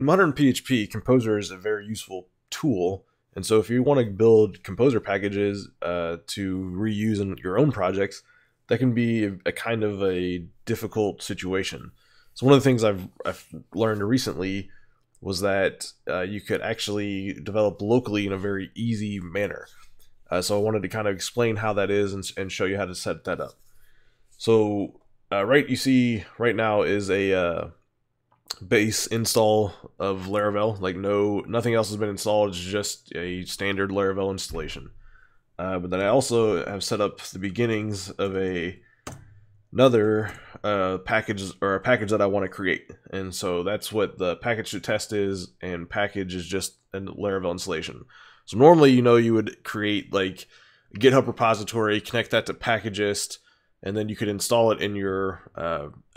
In modern PHP, Composer is a very useful tool. And so if you want to build Composer packages to reuse in your own projects, that can be a kind of a difficult situation. So one of the things I've learned recently was that you could actually develop locally in a very easy manner. So I wanted to kind of explain how that is and show you how to set that up. So right, you see right now is a base install of Laravel. Like nothing else has been installed. It's just a standard Laravel installation. But then I also have set up the beginnings of another package, or a package that I want to create. And so that's what the package to test is, and package is just a Laravel installation. So normally, you know, you would create like a GitHub repository, connect that to Packagist, and then you could install it in your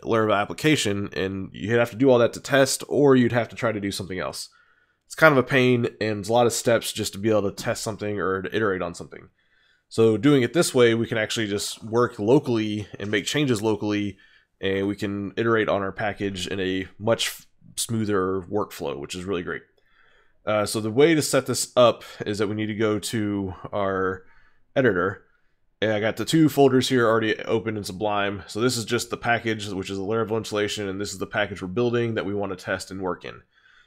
Laravel application, and you'd have to do all that to test, or you'd have to try to do something else. It's kind of a pain, and there's a lot of steps just to be able to test something or to iterate on something. So doing it this way, we can actually just work locally and make changes locally, and we can iterate on our package in a much smoother workflow, which is really great. So the way to set this up is that we need to go to our editor. And I got the two folders here already open in Sublime. So this is just the package, which is a Laravel installation, and this is the package we're building that we want to test and work in.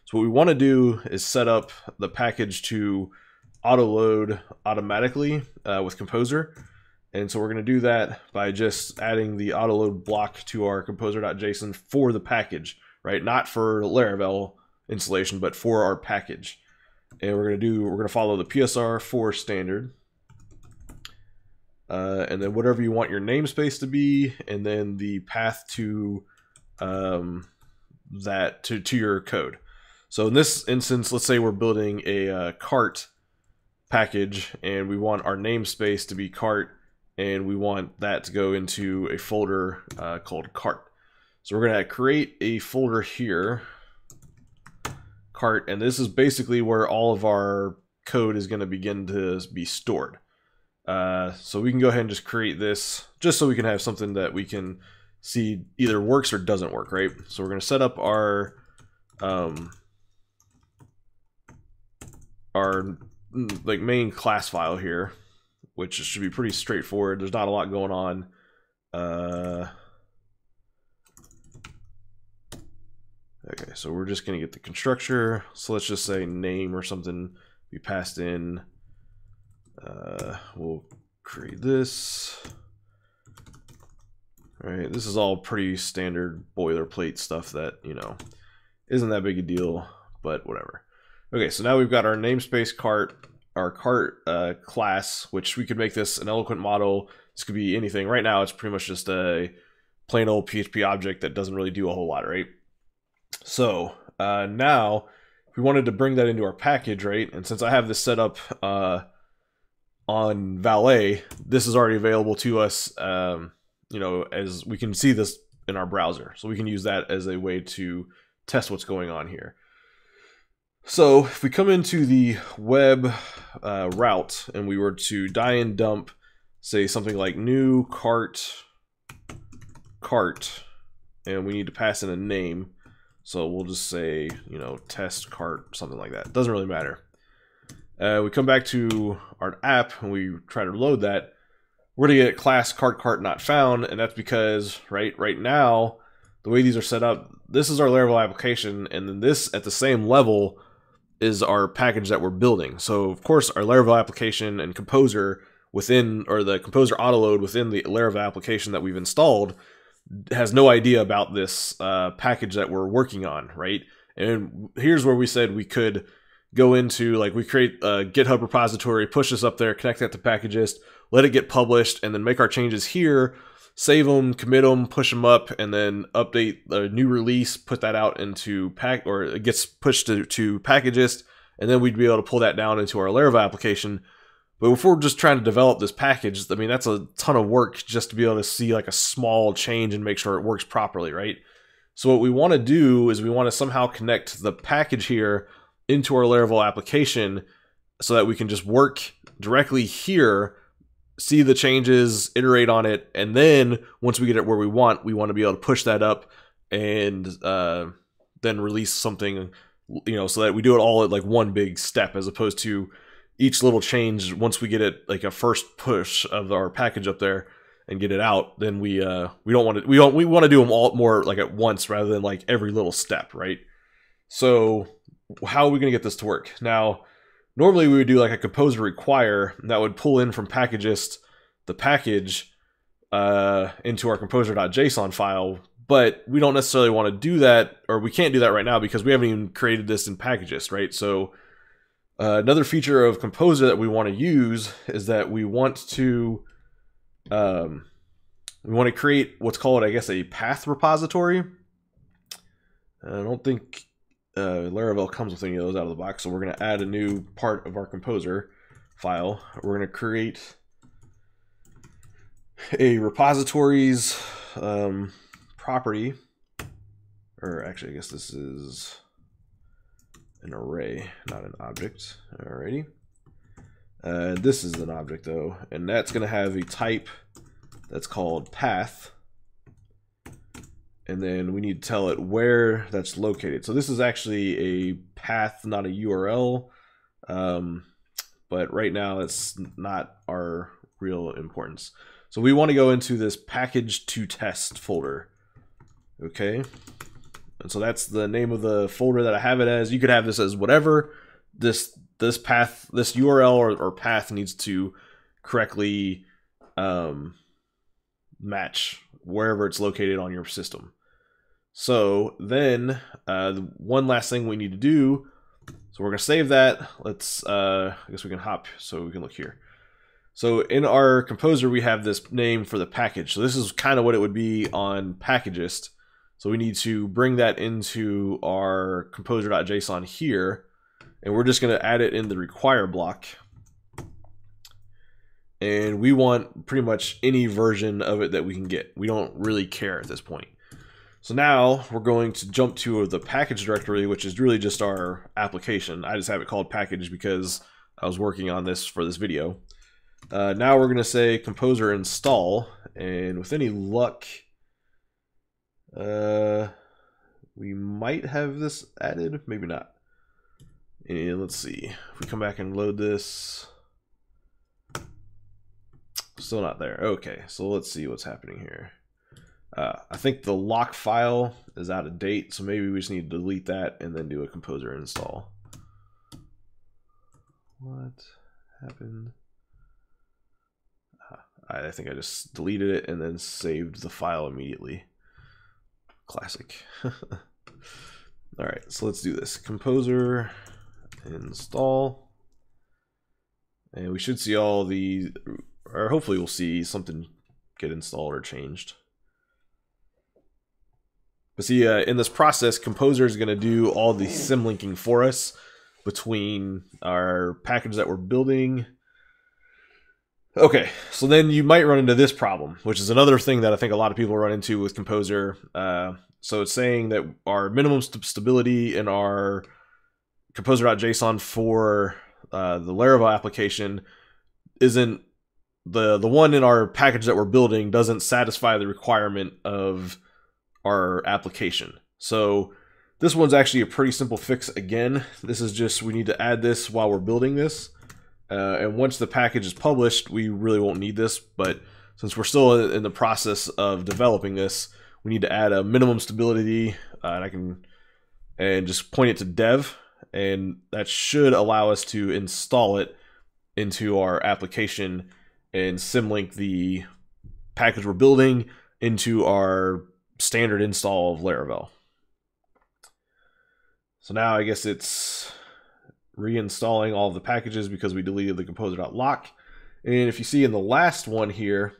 So what we want to do is set up the package to auto-load automatically with Composer. And so we're going to do that by just adding the auto-load block to our composer.json for the package, right? Not for Laravel installation, but for our package. And we're going to follow the PSR-4 standard. And then whatever you want your namespace to be, and then the path to to your code. So in this instance, let's say we're building a cart package, and we want our namespace to be cart, and we want that to go into a folder called cart. So we're going to create a folder here, cart, and this is basically where all of our code is going to begin to be stored. So we can go ahead and just create this just so we can have something that we can see either works or doesn't work, right? So we're going to set up our like main class file here, which should be pretty straightforward. There's not a lot going on. Okay, so we're just going to get the constructor. So let's just say name or something we passed in. We'll create this. All right, this is all pretty standard boilerplate stuff that, you know, isn't that big a deal, but whatever. Okay, so now we've got our namespace cart, our cart class, which we could make this an eloquent model. This could be anything. Right now, it's pretty much just a plain old PHP object that doesn't really do a whole lot, right? So now if we wanted to bring that into our package, right? And since I have this set up on Valet, this is already available to us, you know, as we can see this in our browser. So we can use that as a way to test what's going on here. So if we come into the web route and we were to die and dump, say something like new cart, and we need to pass in a name. So we'll just say, you know, test cart, something like that. Doesn't really matter. We come back to our app and we try to load that. We're going to get class cart not found, and that's because right now, the way these are set up, this is our Laravel application, and then this at the same level is our package that we're building. So of course our Laravel application and Composer within, or the Composer autoload within the Laravel application that we've installed has no idea about this package that we're working on, right? And here's where we said we could go into, like, we create a GitHub repository, push this up there, connect that to Packagist, let it get published, and then make our changes here, save them, commit them, push them up, and then update a new release, put that out into or it gets pushed to Packagist, and then we'd be able to pull that down into our Laravel application. But if we're just trying to develop this package, I mean, that's a ton of work just to be able to see like a small change and make sure it works properly, right? So what we want to do is we want to somehow connect the package here into our Laravel application so that we can just work directly here, see the changes, iterate on it, and then once we get it where we want to be able to push that up and then release something you know, so that we do it all at like one big step, as opposed to each little change. Once we get it like a first push of our package up there and get it out, then we don't want to, we want to do them all more like at once rather than like every little step, right? So how are we going to get this to work? Now, normally we would do like a composer require that would pull in from Packagist the package into our composer.json file, but we don't necessarily want to do that, or we can't do that right now because we haven't even created this in Packagist, right? So another feature of Composer that we want to use is that we want to create what's called, I guess, a path repository. I don't think Laravel comes with any of those out of the box, so we're going to add a new part of our Composer file. We're going to create a repositories property, or actually I guess this is an array, not an object. Alrighty. This is an object though, and that's going to have a type that's called path, and then we need to tell it where that's located. So this is actually a path, not a URL, but right now that's not our real importance. So we want to go into this package to test folder. Okay, and so that's the name of the folder that I have it as. You could have this as whatever. This path, this URL or path needs to correctly match wherever it's located on your system. So then one last thing we need to do. So we're gonna save that. Let's I guess we can hop so we can look here. So in our composer, we have this name for the package. So this is kind of what it would be on Packagist. So we need to bring that into our composer.json here, and we're just gonna add it in the require block. And we want pretty much any version of it that we can get. We don't really care at this point. So now we're going to jump to the package directory, which is really just our application. I just have it called package because I was working on this for this video. Now we're going to say composer install, and with any luck, we might have this added, maybe not. And let's see if we come back and load this. Still not there. Okay, so let's see what's happening here. I think the lock file is out of date, so maybe we just need to delete that and then do a composer install. What happened? I think I just deleted it and then saved the file immediately. Classic. All right, so let's do this. Composer install. And we should see all the, or hopefully we'll see something get installed or changed. But see, in this process, Composer is going to do all the symlinking for us between our package that we're building. Okay, so then you might run into this problem, which is another thing that I think a lot of people run into with Composer. So it's saying that our minimum stability in our composer.json for the Laravel application isn't, the one in our package that we're building doesn't satisfy the requirement of our application. So this one's actually a pretty simple fix again. This is just, we need to add this while we're building this. And once the package is published, we really won't need this, but since we're still in the process of developing this, we need to add a minimum stability, and just point it to dev, and that should allow us to install it into our application and symlink the package we're building into our standard install of Laravel. So now I guess it's reinstalling all the packages because we deleted the composer.lock. And if you see in the last one here,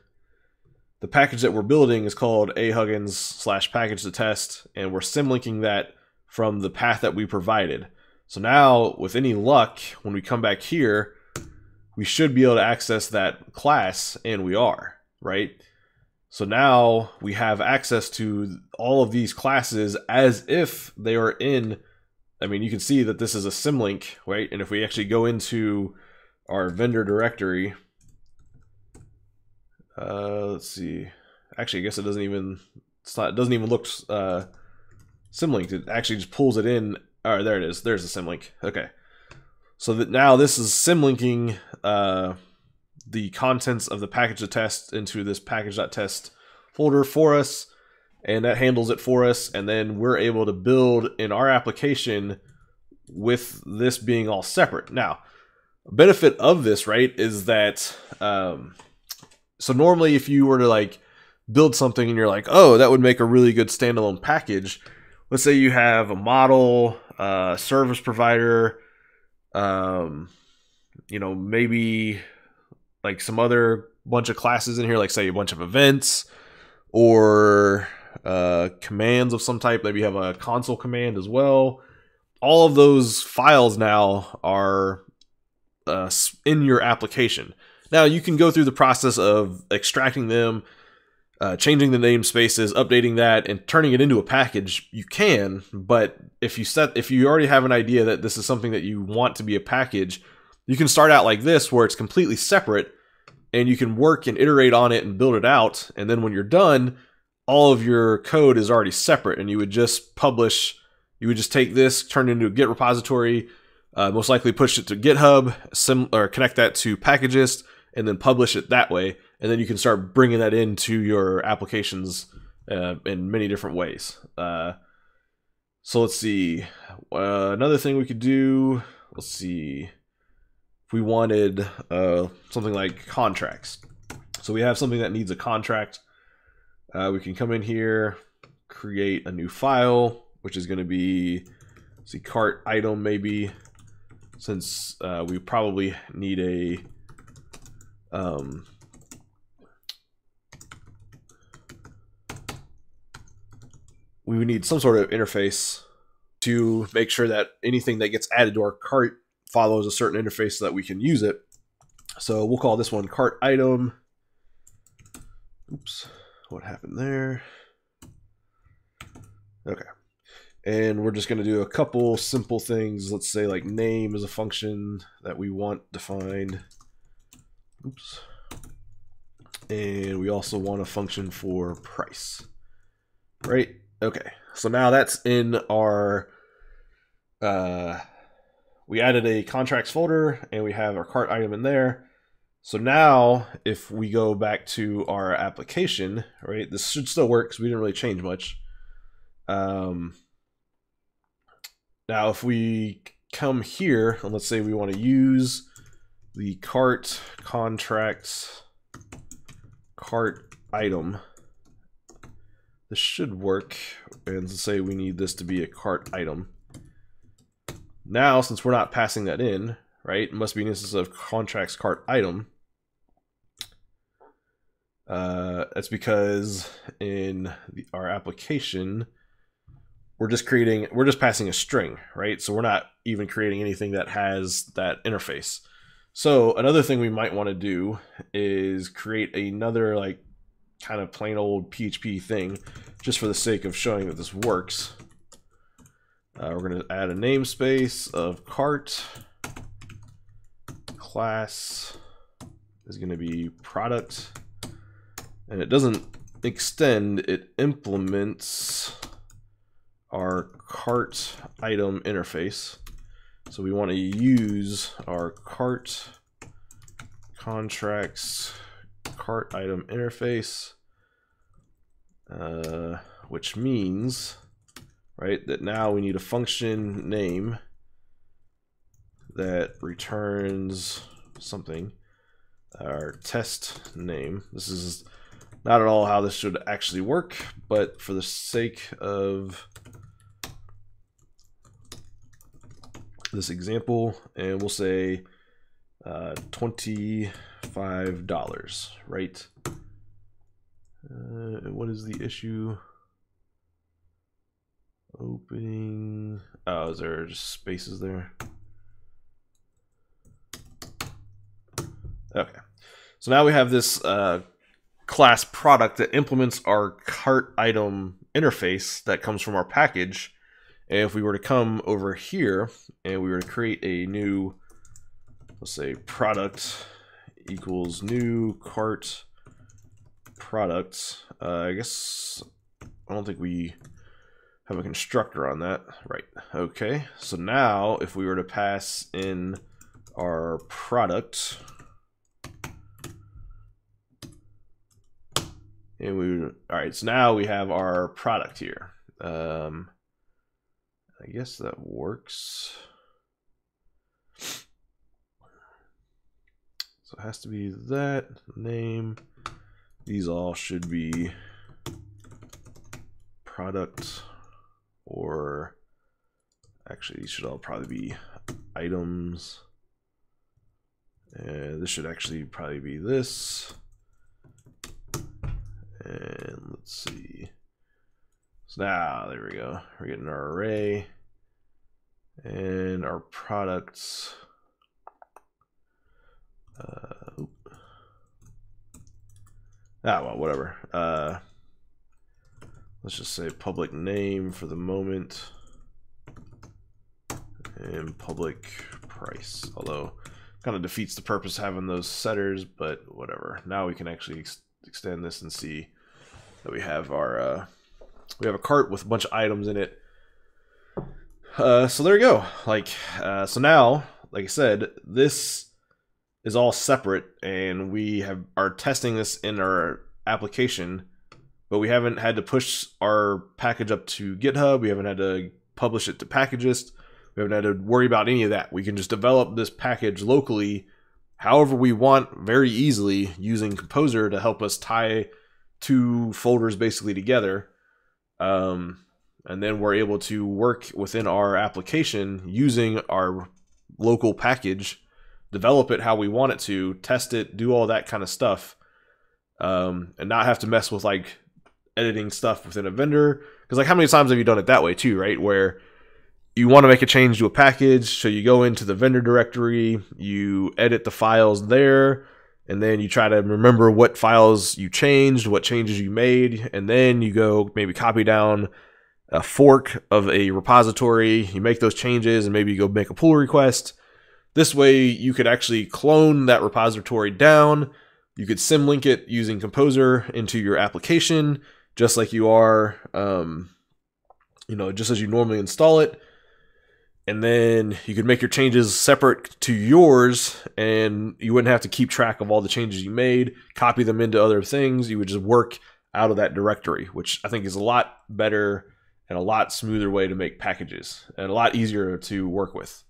the package that we're building is called ahuggins/package-to-test, and we're symlinking that from the path that we provided. So now, with any luck, when we come back here, we should be able to access that class, and we are, right? So now we have access to all of these classes as if they are in, I mean, you can see that this is a symlink, right? And if we actually go into our vendor directory, let's see. Actually, I guess it doesn't even, it doesn't even look symlinked. It actually just pulls it in All right, there it is. There's the symlink. Okay. So that now this is symlinking the contents of the package.test into this package.test folder for us, and that handles it for us. And then we're able to build in our application with this being all separate. Now, benefit of this, right, is that so normally if you were to like build something and you're like, oh, that would make a really good standalone package. Let's say you have a model, service provider, you know, maybe like some other bunch of classes in here, like say a bunch of events or commands of some type. Maybe you have a console command as well. All of those files now are in your application. Now you can go through the process of extracting them, changing the namespaces, updating that, and turning it into a package. You can, but if you already have an idea that this is something that you want to be a package, you can start out like this where it's completely separate, and you can work and iterate on it and build it out. And then when you're done, all of your code is already separate, and you would just publish. You would just take this, turn it into a Git repository, most likely push it to GitHub, or connect that to Packagist, and then publish it that way. And then you can start bringing that into your applications in many different ways. So let's see. Another thing we could do, let's see. If we wanted something like contracts. So we have something that needs a contract. We can come in here, create a new file, which is going to be, let's see, cart item maybe, since we probably need a, we would need some sort of interface to make sure that anything that gets added to our cart follows a certain interface so that we can use it. So we'll call this one cart item. Oops, what happened there? Okay. And we're just going to do a couple simple things. Let's say like name is a function that we want defined. Oops. And we also want a function for price, right? Okay. So now that's in our, we added a contracts folder and we have our cart item in there. So now if we go back to our application, right, this should still work because we didn't really change much. Now, if we come here, and let's say we want to use the cart contracts cart item, this should work. And let's say we need this to be a cart item. Now, since we're not passing that in, right, it must be an instance of contracts cart item. That's because in our application, we're just passing a string, right? So we're not even creating anything that has that interface. So another thing we might want to do is create another like kind of plain old PHP thing just for the sake of showing that this works. We're going to add a namespace of cart. Class is going to be product. And it doesn't extend, it implements our cart item interface. So we want to use our cart contracts cart item interface, which means, right, that now we need a function name that returns something, our test name. This is not at all how this should actually work, but for the sake of this example, and we'll say $25, right? What is the issue? Opening, oh, is there just spaces there? Okay, so now we have this class product that implements our cart item interface that comes from our package. And if we were to come over here and we were to create a new, let's say product equals new cart product, I guess I don't think we have a constructor on that, right? Okay, so now if we were to pass in our product, and we would, all right, so now we have our product here. I guess that works. So it has to be that name. These all should be product, or actually these should all probably be items. And this should actually probably be this. And let's see. So now, there we go. We're getting our array and our products. Well, whatever. Let's just say public name for the moment and public price. Although kind of defeats the purpose of having those setters, but whatever. Now we can actually extend this and see that we have our we have a cart with a bunch of items in it. So there you go. Like so now, like I said, this is all separate, and we are testing this in our application, but we haven't had to push our package up to GitHub. We haven't had to publish it to Packagist. We haven't had to worry about any of that. We can just develop this package locally, however we want, very easily using Composer to help us tie two folders basically together, and then we're able to work within our application using our local package, develop it how we want it to, test it, do all that kind of stuff, and not have to mess with like editing stuff within a vendor. Because like how many times have you done it that way too, right? Where you want to make a change to a package, so you go into the vendor directory, you edit the files there, and then you try to remember what files you changed, what changes you made, and then you go maybe copy down a fork of a repository, you make those changes, and maybe you go make a pull request. This way, you could actually clone that repository down. You could symlink it using Composer into your application, just like you are, you know, just as you normally install it. And then you could make your changes separate to yours, and you wouldn't have to keep track of all the changes you made, copy them into other things. You would just work out of that directory, which I think is a lot better and a lot smoother way to make packages and a lot easier to work with.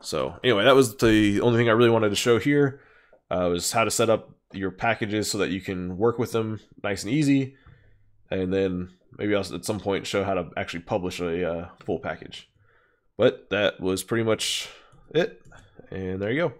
So anyway, that was the only thing I really wanted to show here, was how to set up your packages so that you can work with them nice and easy. And then maybe I'll at some point show how to actually publish a full package. But that was pretty much it. And there you go.